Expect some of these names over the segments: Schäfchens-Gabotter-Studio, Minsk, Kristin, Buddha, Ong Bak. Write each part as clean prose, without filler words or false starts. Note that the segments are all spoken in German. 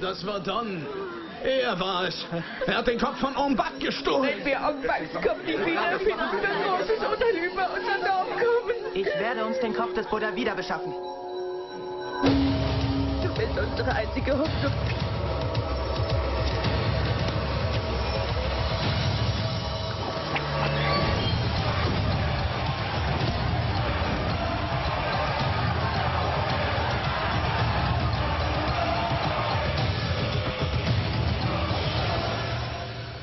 Das war Don. Er war es. Er hat den Kopf von Ong Bak gestohlen. Wenn wir Ong Baks Kopf nicht wiederfinden, wird großes Unheil über unser Dorf kommen. Ich werde uns den Kopf des Buddha wieder beschaffen. Du bist unsere einzige Hoffnung.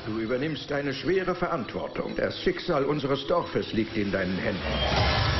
Du übernimmst eine schwere Verantwortung. Das Schicksal unseres Dorfes liegt in deinen Händen.